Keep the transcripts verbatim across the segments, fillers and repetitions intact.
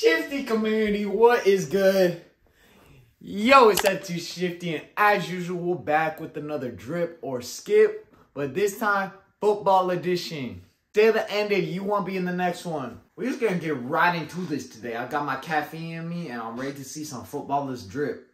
Shifty community, what is good? Yo, it's ev two shifty, and as usual, back with another drip or skip, but this time, football edition. Till the end, if you want to be in the next one. We're just gonna get right into this today. I got my caffeine in me, and I'm ready to see some footballers drip.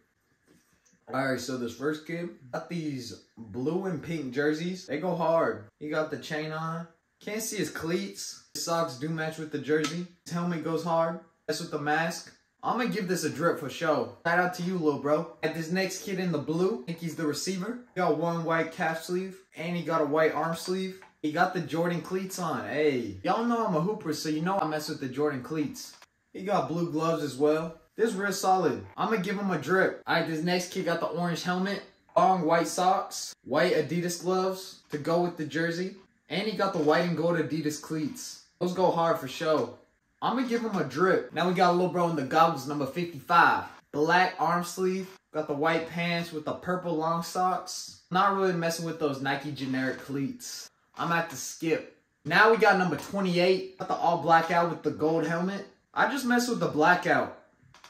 Alright, so this first kid got these blue and pink jerseys. They go hard. He got the chain on. Can't see his cleats. His socks do match with the jersey. His helmet goes hard. That's with the mask. I'm gonna give this a drip for show. Shout out to you, little bro. At this next kid in the blue, I think he's the receiver. He got one white calf sleeve, and he got a white arm sleeve. He got the Jordan cleats on. Hey, y'all know I'm a hooper, so you know I mess with the Jordan cleats. He got blue gloves as well. This is real solid. I'm gonna give him a drip. All right, this next kid got the orange helmet, long white socks, white Adidas gloves to go with the jersey. And he got the white and gold Adidas cleats. Those go hard for show. I'm going to give him a drip. Now we got a little bro in the goggles, number fifty-five. Black arm sleeve. Got the white pants with the purple long socks. Not really messing with those Nike generic cleats. I'm going to have to skip. Now we got number twenty-eight. Got the all blackout with the gold helmet. I just messed with the blackout.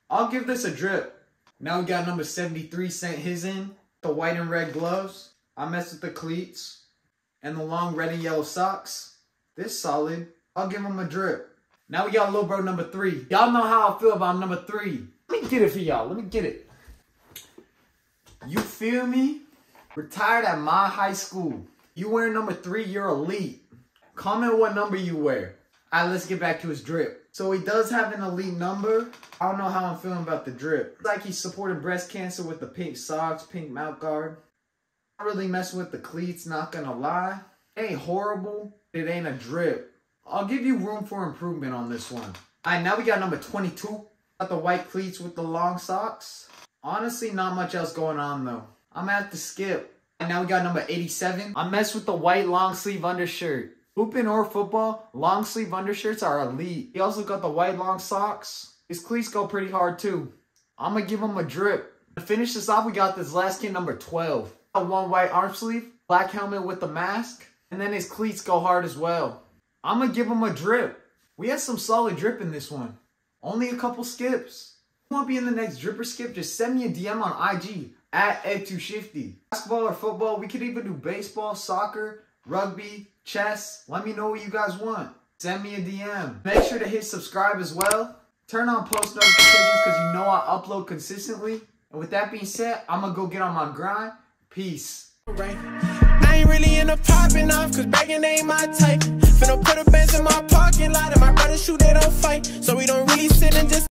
I'll give this a drip. Now we got number seventy-three sent his in. The white and red gloves. I messed with the cleats. And the long red and yellow socks. This solid. I'll give him a drip. Now we got a little bro number three. Y'all know how I feel about number three. Let me get it for y'all. Let me get it. You feel me? Retired at my high school. You wear number three, you're elite. Comment what number you wear. All right, let's get back to his drip. So he does have an elite number. I don't know how I'm feeling about the drip. It's like he's supporting breast cancer with the pink socks, pink mouth guard. Not really messing with the cleats, not gonna lie. It ain't horrible, it ain't a drip. I'll give you room for improvement on this one. Alright, now we got number twenty-two. Got the white cleats with the long socks. Honestly, not much else going on though. I'm gonna have to skip. And now we got number eighty-seven. I messed with the white long sleeve undershirt. Hooping or football, long sleeve undershirts are elite. He also got the white long socks. His cleats go pretty hard too. I'm gonna give him a drip. To finish this off, we got this last kid, number twelve. Got one white arm sleeve, black helmet with the mask, and then his cleats go hard as well. I'm going to give him a drip. We had some solid drip in this one. Only a couple skips. If you want to be in the next drip or skip, just send me a D M on I G, at ev two shifty. Basketball or football, we could even do baseball, soccer, rugby, chess. Let me know what you guys want. Send me a D M. Make sure to hit subscribe as well. Turn on post notifications because you know I upload consistently. And with that being said, I'm going to go get on my grind. Peace. I ain't really into popping off, cause begging ain't my type. Finna put a fence in my parking lot, and my brothers shoot, they don't fight. So we don't really sit and just